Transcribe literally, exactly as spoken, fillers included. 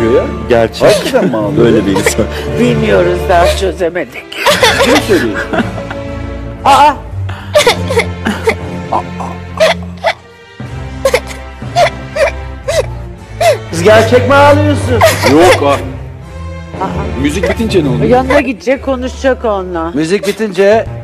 diyor ya. Gerçek. Hakikaten manalı. Öyle bir insan. Bilmiyoruz, daha çözemedik. Ne söyleyeyim? Aa! Kız gerçek mi ağlıyorsun? Yok ha. Müzik bitince ne oluyor? Yanına gidecek, konuşacak onunla. Müzik bitince...